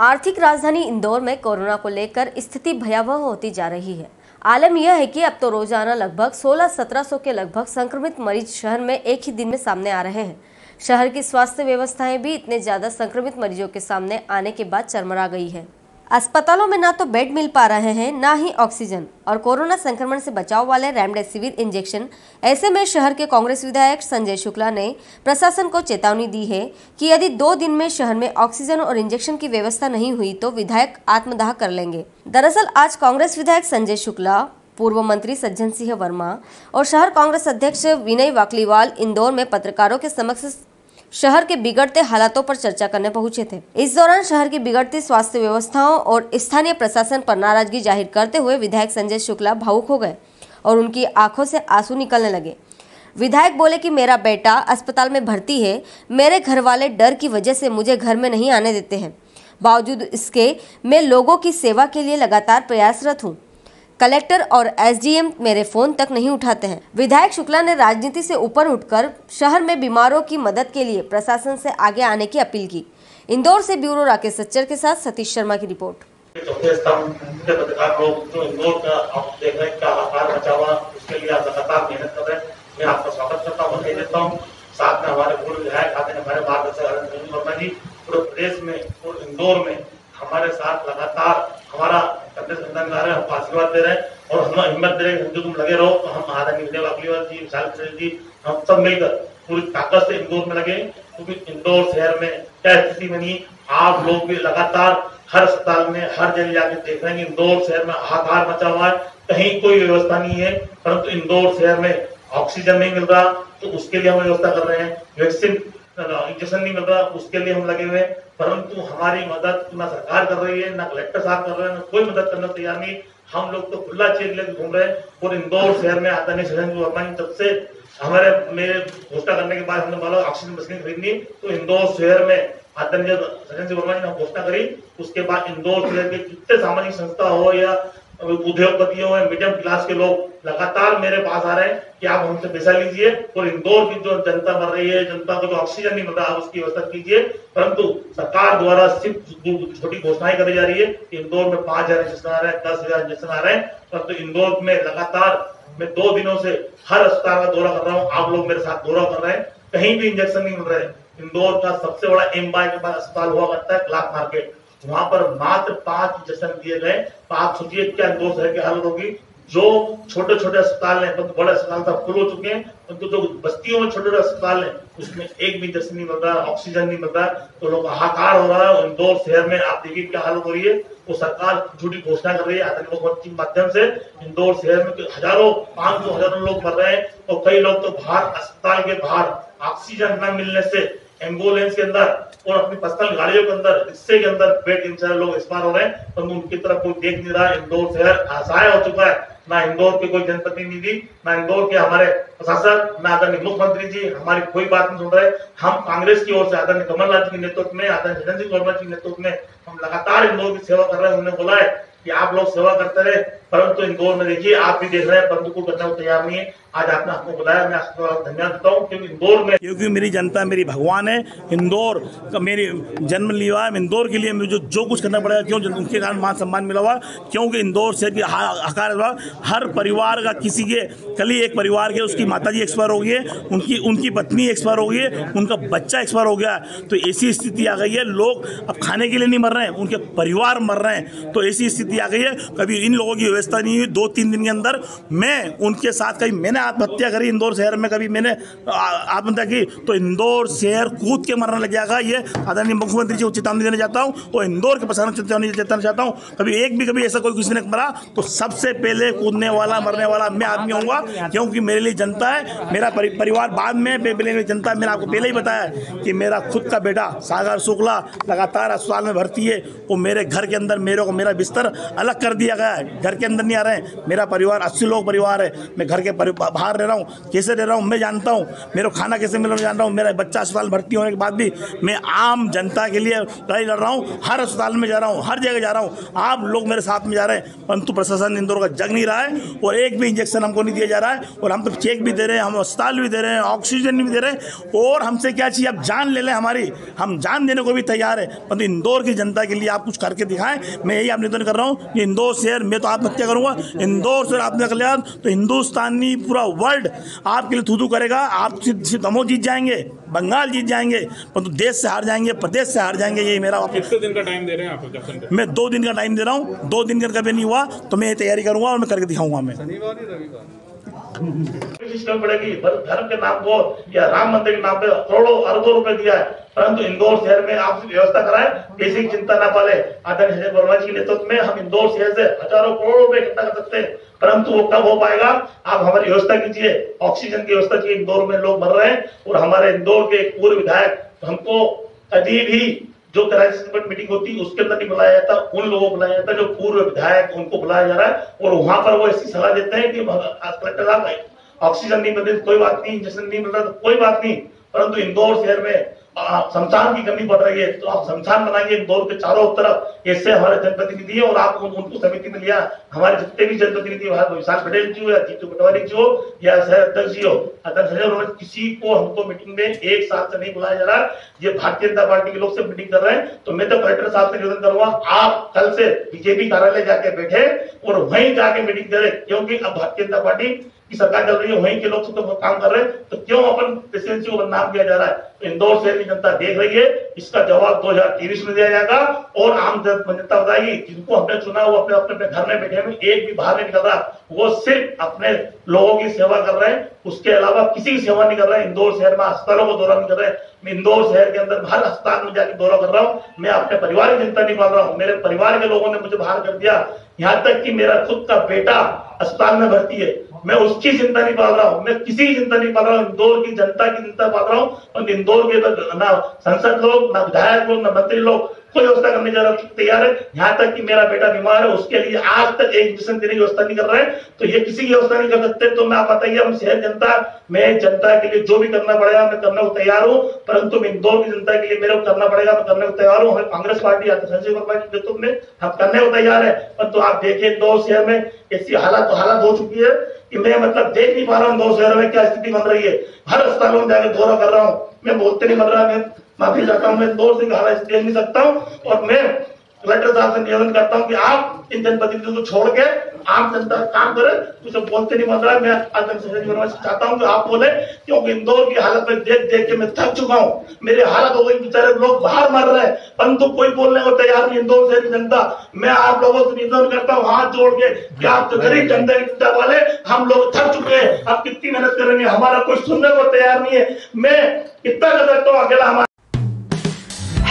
आर्थिक राजधानी इंदौर में कोरोना को लेकर स्थिति भयावह होती जा रही है। आलम यह है कि अब तो रोजाना लगभग 1600-1700 के लगभग संक्रमित मरीज शहर में एक ही दिन में सामने आ रहे हैं। शहर की स्वास्थ्य व्यवस्थाएं भी इतने ज्यादा संक्रमित मरीजों के सामने आने के बाद चरमरा गई है। अस्पतालों में ना तो बेड मिल पा रहे हैं, ना ही ऑक्सीजन और कोरोना संक्रमण से बचाव वाले रेम्डेसिविर इंजेक्शन। ऐसे में शहर के कांग्रेस विधायक संजय शुक्ला ने प्रशासन को चेतावनी दी है कि यदि 2 दिन में शहर में ऑक्सीजन और इंजेक्शन की व्यवस्था नहीं हुई तो विधायक आत्मदाह कर लेंगे। दरअसल आज कांग्रेस विधायक संजय शुक्ला, पूर्व मंत्री सज्जन सिंह वर्मा और शहर कांग्रेस अध्यक्ष विनय वाकलीवाल इंदौर में पत्रकारों के समक्ष शहर के बिगड़ते हालातों पर चर्चा करने पहुंचे थे। इस दौरान शहर की बिगड़ती स्वास्थ्य व्यवस्थाओं और स्थानीय प्रशासन पर नाराजगी जाहिर करते हुए विधायक संजय शुक्ला भावुक हो गए और उनकी आंखों से आंसू निकलने लगे। विधायक बोले कि मेरा बेटा अस्पताल में भर्ती है, मेरे घर वाले डर की वजह से मुझे घर में नहीं आने देते हैं, बावजूद इसके मैं लोगों की सेवा के लिए लगातार प्रयासरत हूँ। कलेक्टर और एसडीएम मेरे फोन तक नहीं उठाते हैं। विधायक शुक्ला ने राजनीति से ऊपर उठकर शहर में बीमारों की मदद के लिए प्रशासन से आगे आने की अपील की। इंदौर से ब्यूरो राकेश सच्चर के साथ सतीश शर्मा की रिपोर्ट। चौथे स्थान के पत्रकार लोग जो इंदौर का आप देख रहे हैं क्या आकार बचा हुआ, उसके लिए आप लगातार मेहनत कर रहे हैं, मैं आपका स्वागत करता हूँ, बधाई देता हूँ। साथ में हमारे पूर्व विधायक आते हैं हमारे मार्गदर्शक वर्मा जी, पूरे प्रदेश में और इंदौर में हमारे साथ लगातार हमारा हमको आशीर्वाद दे रहे हैं और हमें हिम्मत दे रहे हैं कि तुम लगे रहो। तो हम महारानी विजय वाकलीवाल जी, विशाल चंद्र जी, हम सब मिलकर पूरी ताकत से इंदौर में लगे, क्योंकि इंदौर शहर में क्या स्थिति बनी। आप लोग भी लगातार हर अस्पताल में हर जगह जाके देख रहे हैं कि इंदौर शहर में हाहाकार मचा हुआ है, कहीं कोई व्यवस्था नहीं है। परंतु इंदौर शहर में ऑक्सीजन नहीं मिल रहा तो उसके लिए हम व्यवस्था कर रहे हैं, वैक्सीन इंजेक्शन नहीं मिल रहा उसके लिए हम लगे हुए हैं। परंतु हमारी मदद ना सरकार कर रही है, ना कलेक्टर साहब कर रहे हैं, ना कोई मदद करना तैयार नहीं। हम लोग तो खुला चेक लेकर घूम रहे हैं और इंदौर शहर में आदरणीय सदन तब से हमारे मेरे घोषणा करने के बाद हमने बोला ऑक्सीजन मशीन खरीदनी, तो इंदौर शहर में आदरणीय सदन वर्मा जी ने घोषणा करी। उसके बाद इंदौर शहर के कितने सामाजिक संस्था हो या उद्योगपतियों या मीडियम क्लास के लोग लगातार मेरे पास आ रहे हैं कि आप हमसे पैसा लीजिए और इंदौर की जो जनता मर रही है, जनता को जो ऑक्सीजन नहीं मिल रहा आप उसकी व्यवस्था कीजिए। परंतु सरकार द्वारा सिर्फ छोटी घोषणाएं करी जा रही है कि इंदौर में 5000 इंजेक्शन आ रहे हैं, 10,000 इंजेक्शन आ रहे हैं, परंतु इंदौर में लगातार मैं 2 दिनों से हर अस्पताल का दौरा कर रहा हूँ, आप लोग मेरे साथ दौरा कर रहे हैं, कहीं भी इंजेक्शन नहीं मिल रहे। इंदौर का सबसे बड़ा एमबाई के पास अस्पताल हुआ करता है क्लाक मार्केट, वहां पर मात्र 5 इंजेक्शन दिए गए। तो आप सोचिए क्या इंदौर शहर की हालत होगी। जो छोटे छोटे अस्पताल हैं, परंतु बड़े अस्पताल तो फुल हो चुके हैं, परंतु जो बस्तियों में छोटे छोटे अस्पताल हैं उसमें एक भी इंजेक्शन नहीं मिल रहा, ऑक्सीजन नहीं मिल रहा, तो लोग हाहाकार हो रहा है। और इंदौर शहर में आप देखिए क्या हालत हो रही है। वो सरकार झूठी घोषणा कर रही है आतंकी लोगों के माध्यम से। इंदौर शहर में हजारों 500-1000 लोग मर रहे हैं और कई लोग तो बाहर अस्पताल के बाहर ऑक्सीजन न मिलने से एम्बुलेंस के अंदर और अपनी पर्सनल गाड़ियों के अंदर, रिक्शे के अंदर बैठ के लोग इस बार हो रहे हैं, पर उनकी तरफ कोई देख नहीं रहा। इंदौर शहर असहाय हो चुका है। ना इंदौर के कोई जनप्रतिनिधि, ना इंदौर के हमारे प्रशासक, ना आदरणीय मुख्यमंत्री जी हमारी कोई बात नहीं सुन रहे। हम कांग्रेस की ओर से आदरणीय कमलनाथ जी के नेतृत्व में, आदरणीय सज्जन सिंह वर्मा जी के नेतृत्व में हम लगातार इंदौर की सेवा कर रहे हैं। उन्होंने बोला है कि आप लोग सेवा करते रहे, परंतु इंदौर में देखिए आप भी देख रहे हैं परंतु कोई करने को तैयार नहीं है। आज आपने हमको बताया, मैं आपको धन्यवाद देता हूँ क्योंकि इंदौर में, क्योंकि मेरी जनता मेरी भगवान है। इंदौर का मेरी जन्म लिया है, इंदौर के लिए मुझे जो कुछ करना पड़ेगा, क्यों उनके कारण मान सम्मान मिला हुआ, क्योंकि इंदौर शहर की आकार हर परिवार का किसी के, कल ही एक परिवार के उसकी माता जी एक्सपायर हो गई है, उनकी पत्नी एक्सपायर हो गई है, उनका बच्चा एक्सपायर हो गया, तो ऐसी स्थिति आ गई है। लोग अब खाने के लिए नहीं मर रहे हैं, उनके परिवार मर रहे हैं, तो ऐसी स्थिति आ गई है। कभी इन लोगों की व्यवस्था नहीं हुई। 2-3 दिन के अंदर मैं उनके साथ, कभी मैंने आत्महत्या करी इंदौर शहर में, कभी मैंने आत्महत्या की, तो इंदौर शहर कूद के मरने लग जाएगा। ये आदरणीय मुख्यमंत्री जी को चेतावनी देना चाहता हूँ और इंदौर के प्रशासन को चेतावनी देना चाहता हूँ। कभी एक भी कभी ऐसा कोई किसी ने मरा तो सबसे पहले कूदने वाला मरने वाला मैं आदमी होऊंगा, क्योंकि मेरे लिए जनता है, मेरा परिवार बाद में, मेरे लिए जनता। मैंने आपको पहले ही बताया कि मेरा खुद का बेटा सागर शुक्ला लगातार अस्पताल में भर्ती है और मेरे घर के अंदर मेरे को मेरा बिस्तर अलग कर दिया गया है, घर के अंदर नहीं आ रहे हैं। मेरा परिवार 80 लोग परिवार है, मैं घर के बाहर रह रहा हूँ, कैसे रह रहा हूँ मैं जानता हूँ, मेरे को खाना कैसे मिल रहा जान रहा हूँ। मेरा बच्चा अस्पताल भर्ती होने के बाद भी मैं आम जनता के लिए लड़ाई लड़ रहा हूँ, हर अस्पताल में जा रहा हूँ, हर जगह जा रहा हूँ, आप लोग मेरे साथ में जा रहे हैं, परंतु प्रशासन इंदौर का जग नहीं रहा है और एक भी इंजेक्शन हमको नहीं दिया जा रहा है। और हम तो चेक भी दे रहे हैं, हम अस्पताल भी दे रहे हैं, ऑक्सीजन भी दे रहे हैं, और हमसे क्या चाहिए, आप जान ले लें हमारी, हम जान देने को भी तैयार है, परंतु इंदौर की जनता के लिए आप कुछ करके दिखाएं। मैं यही आवेदन कर रहा हूँ कि इंदौर शहर में तो आत्महत्या करूँगा, इंदौर शहर आत्महत्या तो हिंदुस्तानी पूरा वर्ल्ड आपके लिए थूथू करेगा। आप सिर्फ दमोह जीत जाएंगे, बंगाल जीत जाएंगे, परंतु देश से हार जाएंगे, प्रदेश से हार जाएंगे। यही मेरा कितने दिन का टाइम दे रहे हैं आप? मैं 2 दिन का टाइम दे रहा हूँ, 2 दिन का कभी नहीं हुआ तो मैं ये तैयारी करूँगा और मैं करके दिखाऊंगा। मैं सिस्टम बढ़ेगी, धर्म के नाम को या राम मंदिर के नाम पे करोड़ों अरबों रुपए दिया है, परंतु इंदौर शहर में आप व्यवस्था कराएं, किसी की चिंता ना पाले। आदरणीय वर्मा जी के नेतृत्व में हम इंदौर शहर से हजारों करोड़ों रुपए इकट्ठा कर सकते हैं, परंतु वो कब हो पाएगा? आप हमारी व्यवस्था कीजिए, ऑक्सीजन की व्यवस्था कीजिए। इंदौर में लोग मर रहे हैं और हमारे इंदौर के पूर्व विधायक हमको कभी भी जो कराची मीटिंग होती है उसके अंदर नहीं बुलाया जाता, उन लोगों को बुलाया जाता है जो पूर्व विधायक, उनको बुलाया जा रहा है और वहां पर वो ऐसी सलाह देते हैं कि कलेक्टर साहब ऑक्सीजन नहीं मिल रही कोई बात नहीं, इंजेक्शन नहीं मिल रहा तो कोई बात नहीं, परंतु इंदौर शहर में शमशान की कमी बढ़ रही है तो आप शमशान बनाइए इंदौर के चारों तरफ। इससे हमारे जनप्रतिनिधि और आप उनको समिति में लिया, हमारे जितने भी जनप्रतिनिधि विशाल पटेल जी हो या जीतू पटवारी जी हो या शहर अध्यक्ष जी हो, अध्यक्ष किसी को हमको मीटिंग में एक साथ से नहीं बुलाया जा रहा। ये भारतीय जनता पार्टी के लोग से मीटिंग कर रहे हैं तो मैं तो कलेक्टर साहब से निवेदन करूंगा आप कल से बीजेपी कार्यालय जाके बैठे और वहीं जाके मीटिंग करें, क्योंकि अब भारतीय जनता पार्टी की सरकार चल रही है, वहीं के लोग से तो काम कर रहे हैं तो क्यों अपन प्रेसिडेंसी को बदनाम किया जा रहा है? तो इंदौर शहर की जनता देख रही है, इसका जवाब 2023 में दिया जाएगा और आम जनता बताएगी। जिनको हमने चुना वो अपने अपने घर में बैठे हुए, एक भी बाहर नहीं निकल रहा, वो सिर्फ अपने लोगों की सेवा कर रहे हैं, उसके अलावा किसी की सेवा नहीं कर रहे। इंदौर शहर में अस्पतालों को दौरा नहीं कर रहे, मैं इंदौर शहर के अंदर हर अस्पताल में जाकर दौरा कर रहा हूँ, मैं अपने परिवार की जनता निकाल रहा हूँ, मेरे परिवार के लोगों ने मुझे बाहर कर दिया, यहाँ तक कि मेरा खुद का बेटा अस्पताल में भर्ती है, मैं उसकी चिंता नहीं पाल रहा हूँ, मैं किसी की चिंता नहीं पाल रहा हूँ, इंदौर की जनता पाल रहा हूँ। और इंदौर के ना संसद लोग, ना विधायक लोग, ना मंत्री लोग कोई व्यवस्था करने जा रहा तैयार है, यहाँ तक कि मेरा बेटा बीमार है उसके लिए आज तक एक इंजेक्शन देने की व्यवस्था नहीं कर रहे, तो ये किसी की व्यवस्था नहीं कर सकते। तो मैं आप बताइए, हम शहर जनता, मैं जनता के लिए जो भी करना पड़ेगा मैं करने को तैयार हूँ, परंतु इंदौर की जनता के लिए मेरे को करना पड़ेगा, मैं करने को तैयार हूँ। हमें कांग्रेस पार्टी संजय शुक्ला के नेतृत्व में हम करने को तैयार है, परंतु आप देखिए इंदौर शहर में ऐसी हालत हो चुकी है कि मैं मतलब देख नहीं पा रहा हूँ इंदौर शहर में क्या स्थिति बन रही है। हर अस्पतालों में जाकर दौरा कर रहा हूँ, मैं बोलते नहीं बन रहा, मैं माफी चाहता हूँ, मैं दौर से हालात देख नहीं सकता हूँ और मैं कलेक्टर साहब से निवेदन करता हूँ कि आप इन जनप्रतिनिधियों को छोड़ के आम जनता काम करे, कुछ बोलते नहीं बन रहा है। मैं आज चाहता हूँ कि आप बोले, क्योंकि इंदौर की हालत में देख देख के मैं थक चुका हूँ, मेरे हालत हो गई, बेचारे लोग बाहर मर रहे हैं, परंतु कोई बोलने को तैयार नहीं। इंदौर शहर की जनता, मैं आप लोगों से निवेदन करता हूँ हाथ जोड़ के कि आप तो गरीब जनता की चिंता वाले, हम लोग थक चुके हैं, आप कितनी मेहनत करेंगे, हमारा कोई सुनने को तैयार नहीं है, मैं इतना कर सकता हूँ अकेला। हमारा